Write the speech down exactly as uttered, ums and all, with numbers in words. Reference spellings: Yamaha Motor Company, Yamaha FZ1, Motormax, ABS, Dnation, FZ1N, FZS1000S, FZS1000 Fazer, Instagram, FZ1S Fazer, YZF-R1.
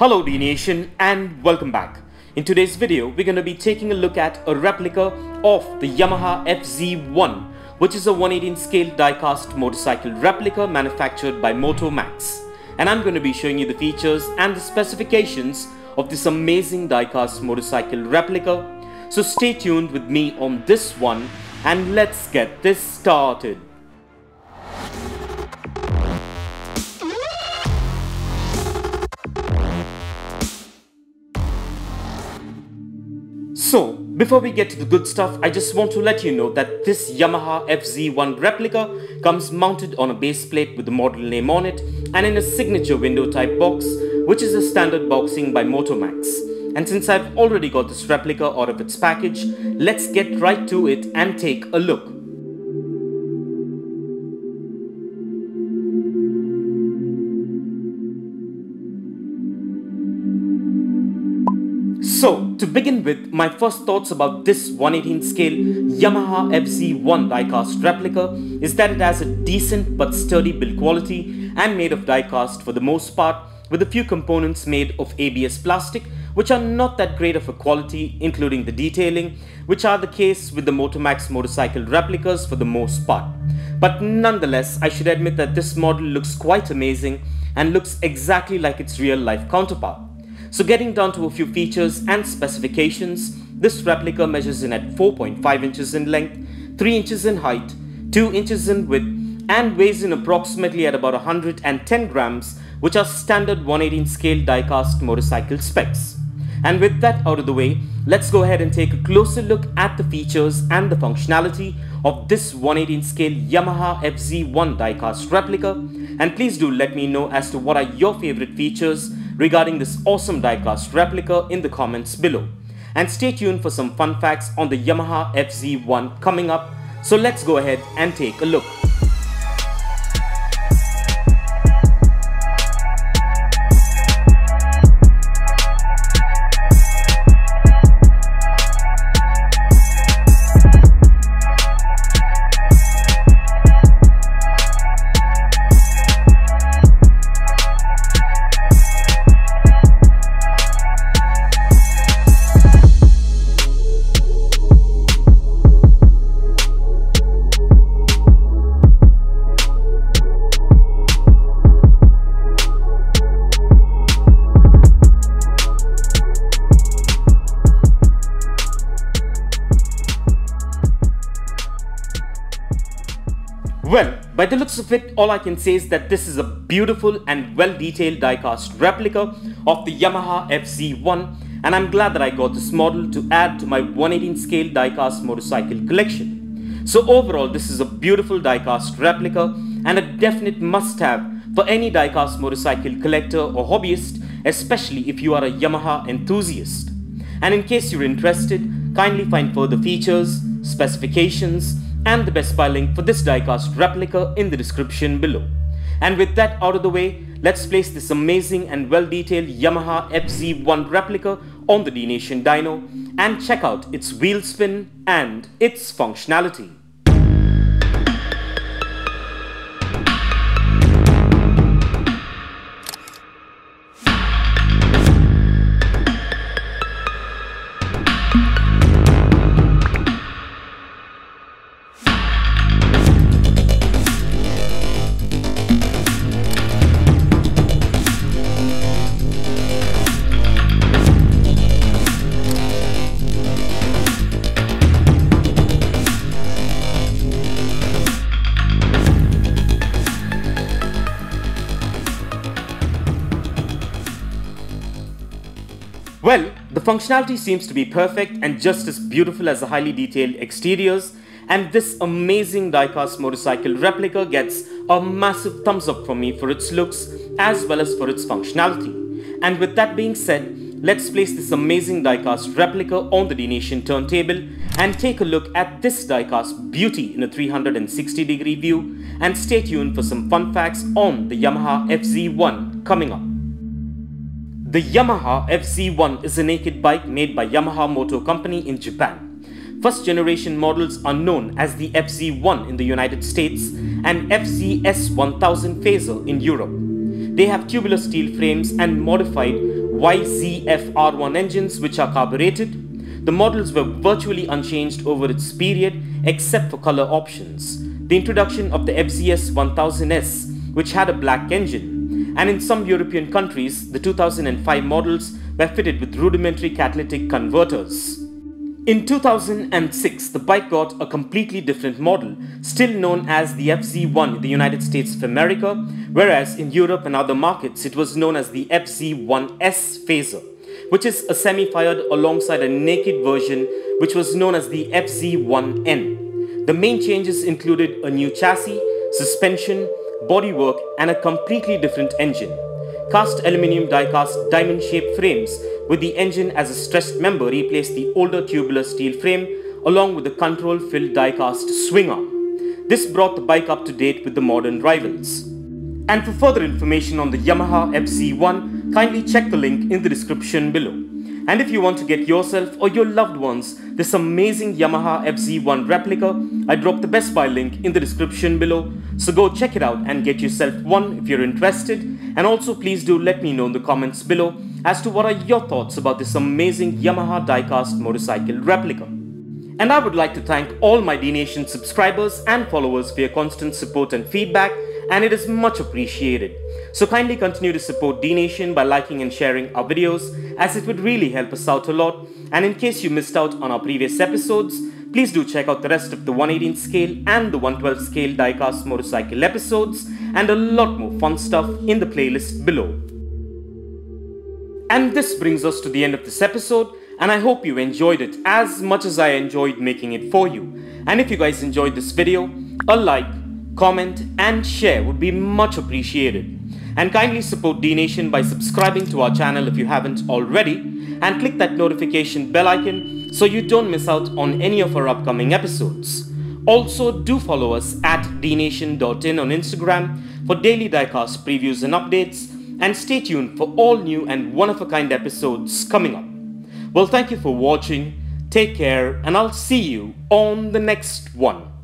Hello Dnation and welcome back. In today's video we're going to be taking a look at a replica of the Yamaha F Z one, which is a one eighteen scale diecast motorcycle replica manufactured by Motormax, and I'm going to be showing you the features and the specifications of this amazing diecast motorcycle replica. So stay tuned with me on this one and let's get this started. So, before we get to the good stuff, I just want to let you know that this Yamaha F Z one replica comes mounted on a base plate with the model name on it and in a signature window type box, which is a standard boxing by Motormax. And since I've already got this replica out of its package, let's get right to it and take a look. So, to begin with, my first thoughts about this one eighteen scale Yamaha F Z one diecast replica is that it has a decent but sturdy build quality and made of diecast for the most part, with a few components made of A B S plastic which are not that great of a quality, including the detailing, which are the case with the Motormax motorcycle replicas for the most part. But nonetheless, I should admit that this model looks quite amazing and looks exactly like its real life counterpart. So getting down to a few features and specifications, this replica measures in at four point five inches in length, three inches in height, two inches in width, and weighs in approximately at about one hundred ten grams, which are standard one eighteen scale diecast motorcycle specs. And with that out of the way, let's go ahead and take a closer look at the features and the functionality of this one eighteen scale Yamaha F Z one diecast replica, and please do let me know as to what are your favorite features regarding this awesome diecast replica in the comments below. And stay tuned for some fun facts on the Yamaha F Z one coming up, so let's go ahead and take a look. Well, by the looks of it, all I can say is that this is a beautiful and well-detailed diecast replica of the Yamaha F Z one, and I'm glad that I got this model to add to my one eighteen scale diecast motorcycle collection. So overall, this is a beautiful diecast replica and a definite must-have for any diecast motorcycle collector or hobbyist, especially if you are a Yamaha enthusiast. And in case you're interested, kindly find further features, specifications, and the Best Buy link for this diecast replica in the description below. And with that out of the way, let's place this amazing and well detailed Yamaha F Z one replica on the Dnation dyno and check out its wheel spin and its functionality. Well, the functionality seems to be perfect and just as beautiful as the highly detailed exteriors, and this amazing diecast motorcycle replica gets a massive thumbs up from me for its looks as well as for its functionality. And with that being said, let's place this amazing diecast replica on the Dnation turntable and take a look at this diecast beauty in a three hundred sixty degree view, and stay tuned for some fun facts on the Yamaha F Z one coming up. The Yamaha F Z one is a naked bike made by Yamaha Motor Company in Japan. First generation models are known as the F Z one in the United States and F Z S one thousand Fazer in Europe. They have tubular steel frames and modified Y Z F R one engines which are carbureted. The models were virtually unchanged over its period except for color options. The introduction of the F Z S one thousand S, which had a black engine, and in some European countries the two thousand five models were fitted with rudimentary catalytic converters. In two thousand six, the bike got a completely different model, still known as the F Z one in the United States of America, whereas in Europe and other markets it was known as the F Z one S Fazer, which is a semi-fired alongside a naked version which was known as the F Z one N. The main changes included a new chassis, suspension, bodywork and a completely different engine. Cast aluminium die-cast diamond-shaped frames with the engine as a stressed member replaced the older tubular steel frame along with the control-filled die-cast swing arm. This brought the bike up to date with the modern rivals. And for further information on the Yamaha F Z one, kindly check the link in the description below. And if you want to get yourself or your loved ones this amazing Yamaha F Z one replica, I dropped the Best Buy link in the description below, so go check it out and get yourself one if you're interested. And also please do let me know in the comments below as to what are your thoughts about this amazing Yamaha diecast motorcycle replica. And I would like to thank all my Dnation subscribers and followers for your constant support and feedback, and it is much appreciated. So kindly continue to support Dnation by liking and sharing our videos, as it would really help us out a lot. And in case you missed out on our previous episodes, please do check out the rest of the one eighteen scale and the one twelve scale diecast motorcycle episodes, and a lot more fun stuff in the playlist below. And this brings us to the end of this episode, and I hope you enjoyed it as much as I enjoyed making it for you. And if you guys enjoyed this video, a like, comment and share would be much appreciated. And kindly support Dnation by subscribing to our channel if you haven't already, and click that notification bell icon so you don't miss out on any of our upcoming episodes. Also do follow us at dnation dot in on Instagram for daily diecast previews and updates. And stay tuned for all new and one-of-a-kind episodes coming up. Well, thank you for watching, take care, and I'll see you on the next one.